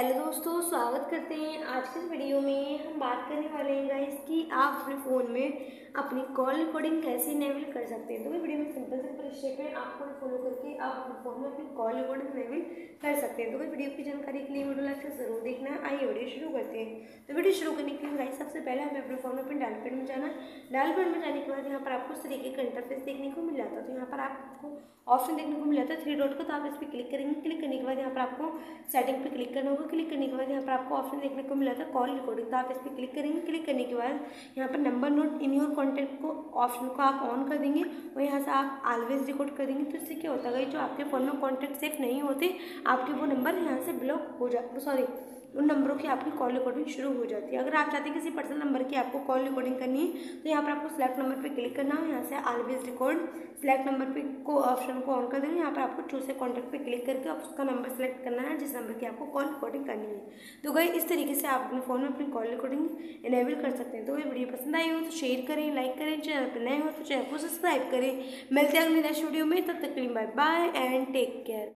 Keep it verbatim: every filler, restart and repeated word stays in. Hello दोस्तों, स्वागत करते हैं आज के वीडियो में। हम बात करने वाले हैं गाइस कि आप अपने फ़ोन में अपनी कॉल रिकॉर्डिंग कैसे इनेबल कर सकते हैं। तो वीडियो में सिंपल सिंपल स्टेप है, आपको फॉलो करके आप अपने फ़ोन में अपनी कॉल रिकॉर्डिंग इनेबल कर सकते हैं। तो वीडियो की जानकारी के लिए वीडियो लास्ट तक जरूर देखना। आइए वीडियो शुरू करते हैं। तो वीडियो शुरू करने के लिए गाइस सबसे पहले हमें अपने फ़ोन में अपने डायल पैड में जाना। डायल पैड में जाने के बाद यहाँ पर आपको इस तरीके का इंटरफेस देखने को मिल जाता है। तो यहाँ पर आपको ऑप्शन देखने को मिल जाता है थ्री डॉट का। तो आप इस पर क्लिक करेंगे। क्लिक करने के बाद यहाँ पर आपको सेटिंग पर क्लिक करना होगा। क्लिक करने के बाद यहाँ पर आपको ऑप्शन देखने को मिला था कॉल रिकॉर्डिंग। तो आप इस पर क्लिक करेंगे। क्लिक करने के बाद यहाँ पर number note in your contact को ऑप्शन को आप ऑन कर देंगे और यहाँ से आप ऑलवेज रिकॉर्ड कर देंगे। तो इससे क्या होता है, जो आपके फ़ोन में कॉन्टैक्ट सेफ नहीं होते आपके वो नंबर यहाँ से ब्लॉक हो जा सॉरी उन नंबरों की आपकी कॉल रिकॉर्डिंग शुरू हो जाती है। अगर आप चाहते हैं किसी पर्सनल नंबर की आपको कॉल रिकॉर्डिंग करनी है तो यहाँ पर आपको सेलेक्ट नंबर पे क्लिक करना है। यहाँ से ऑलवेज रिकॉर्ड सेलेक्ट नंबर पे को ऑप्शन को ऑन कर देना। यहाँ पर आपको चूज ए कॉन्टैक्ट पे क्लिक करके आप उसका नंबर सेलेक्ट करना है जिस नंबर की आपको कॉल रिकॉर्डिंग करनी है। तो गाइस इस तरीके से आप अपने फ़ोन में अपनी कॉल रिकॉर्डिंग इनेबल कर सकते हैं। तो ये वीडियो पसंद आई हो तो शेयर करें, लाइक करें, चैनल पर नए हो तो चैनल को सब्सक्राइब करें। मिलते हैं अगले नेक्स्ट वीडियो में, तब तक के लिए bye bye and take care.